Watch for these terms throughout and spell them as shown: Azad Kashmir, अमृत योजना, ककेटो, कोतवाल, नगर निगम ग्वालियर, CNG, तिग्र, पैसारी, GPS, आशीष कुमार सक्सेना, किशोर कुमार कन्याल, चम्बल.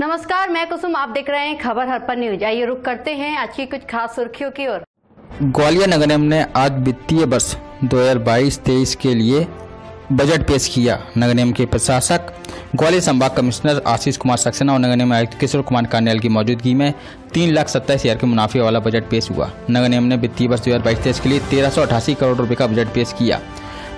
नमस्कार, मैं कुसुम, आप देख रहे हैं खबर हर पर न्यूज। आइए रुक करते हैं आज की कुछ खास सुर्खियों की ओर। ग्वालियर नगर निगम ने आज वित्तीय वर्ष 2022-23 के लिए बजट पेश किया। नगर निगम के प्रशासक ग्वालियर संभाग कमिश्नर आशीष कुमार सक्सेना और नगर निगम आयुक्त किशोर कुमार कन्याल की मौजूदगी में 3,27,000 के मुनाफे वाला बजट पेश हुआ। नगर निगम ने वित्तीय वर्ष 2022-23 के लिए 1,388 करोड़ रुपए का बजट पेश किया।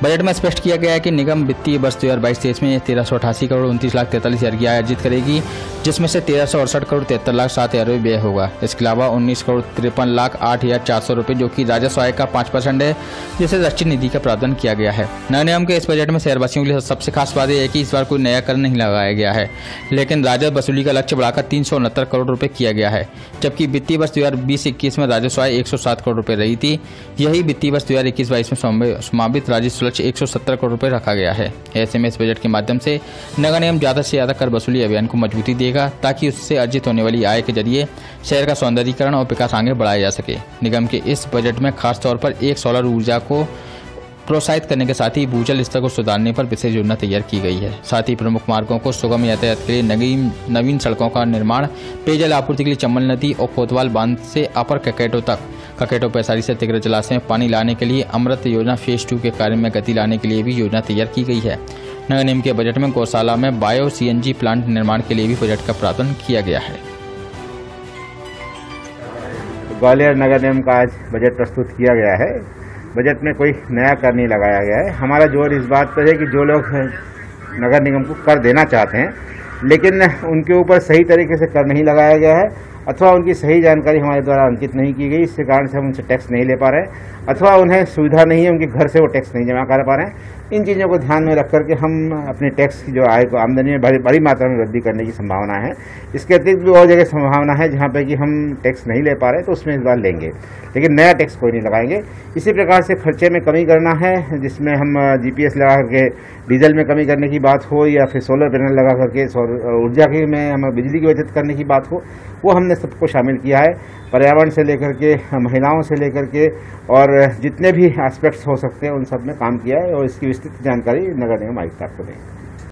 बजट में स्पष्ट किया गया है कि निगम वित्तीय वर्ष 2022-23 में 1,388 करोड़ 29,43,000 की अर्जित करेगी, जिसमें से 1,368 करोड़ 73,07,000 रुपये व्यय होगा। इसके अलावा 19,53,08,400 रुपये, जो कि राजस्व आय का 5% है, जिसे राष्ट्रीय निधि का प्रावधान किया गया है। नगर निगम के इस बजट में शहरवासियों के लिए सबसे खास बात यह है कि इस बार कोई नया कर नहीं लगाया गया है, लेकिन राजस्व वसूली का लक्ष्य बढ़ाकर 369 करोड़ रुपये किया गया है। जबकि वित्तीय वर्ष 2020-21 में राजस्व आय 107 करोड़ रुपये रही थी। यही वित्तीय वर्ष 2021-22 में समापित राजस्व लक्ष्य 170 करोड़ रुपए रखा गया है। ऐसे में इस बजट के माध्यम से नगर निगम ज्यादा से ज्यादा कर वसूली अभियान को मजबूती देगा, ताकि उससे अर्जित होने वाली आय के जरिए शहर का सौंदर्यीकरण और विकास आगे बढ़ाया जा सके। निगम के इस बजट में खासतौर पर एक सोलर ऊर्जा को प्रोत्साहित करने के साथ ही भूजल स्तर को सुधारने पर विशेष योजना तैयार की गई है। साथ ही प्रमुख मार्गों को सुगम यातायात के लिए नवीन सड़कों का निर्माण, पेयजल आपूर्ति के लिए चम्बल नदी और कोतवाल बांध से अपर ककेटो तक, ककेटो पैसारी से तिग्र जलाशय में पानी लाने के लिए अमृत योजना फेज 2 के कार्य में गति लाने के लिए भी योजना तैयार की गई है। नगर निगम के बजट में गौशाला में बायो CNG प्लांट निर्माण के लिए भी बजट का प्रावधान किया गया है। ग्वालियर नगर निगम का आज बजट प्रस्तुत किया गया है। बजट में कोई नया कर नहीं लगाया गया है। हमारा जोर इस बात पर है कि जो लोग नगर निगम को कर देना चाहते हैं, लेकिन उनके ऊपर सही तरीके से कर नहीं लगाया गया है, अथवा उनकी सही जानकारी हमारे द्वारा अंकित नहीं की गई, इसके कारण से हम उनसे टैक्स नहीं ले पा रहे हैं, अथवा उन्हें सुविधा नहीं है, उनके घर से वो टैक्स नहीं जमा कर पा रहे हैं। इन चीज़ों को ध्यान में रख करके हम अपने टैक्स की जो आय को आमदनी में बड़ी मात्रा में वृद्धि करने की संभावना है। इसके अतिरिक्त भी और जगह संभावना है जहाँ पर कि हम टैक्स नहीं ले पा रहे, तो उसमें इस बार लेंगे, लेकिन नया टैक्स कोई नहीं लगाएंगे। इसी प्रकार से खर्चे में कमी करना है, जिसमें हम GPS लगा करके डीजल में कमी करने की बात हो, या फिर सोलर पैनल लगा करके सौर ऊर्जा की में हम बिजली की बचत करने की बात हो, वो हमने सबको शामिल किया है। पर्यावरण से लेकर के, महिलाओं से लेकर के, और जितने भी एस्पेक्ट्स हो सकते हैं उन सब में काम किया है, और इसकी विस्तृत जानकारी नगर निगम आयुक्त आपको देंगे।